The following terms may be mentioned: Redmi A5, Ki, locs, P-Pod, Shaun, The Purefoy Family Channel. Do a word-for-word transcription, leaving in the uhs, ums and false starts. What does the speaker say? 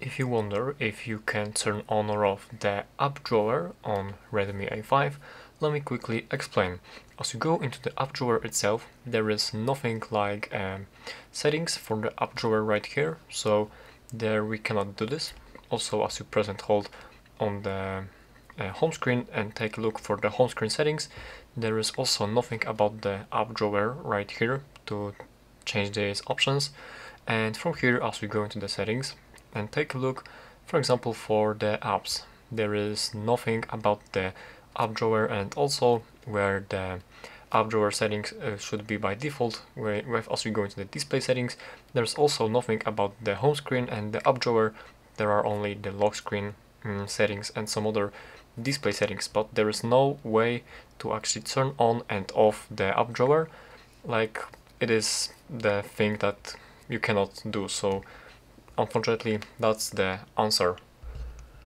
If you wonder if you can turn on or off the app drawer on Redmi A five, let me quickly explain. As you go into the app drawer itself, there is nothing like um, settings for the app drawer right here, so there we cannot do this. Also, as you press and hold on the uh, home screen and take a look for the home screen settings, there is also nothing about the app drawer right here to change these options. And from here, as we go into the settings and take a look, for example, for the apps, there is nothing about the app drawer, and also where the app drawer settings uh, should be by default. Where, where as we go into the display settings, there's also nothing about the home screen and the app drawer. There are only the lock screen um, settings and some other display settings, but there is no way to actually turn on and off the app drawer. Like, it is the thing that you cannot do. So unfortunately, that's the answer.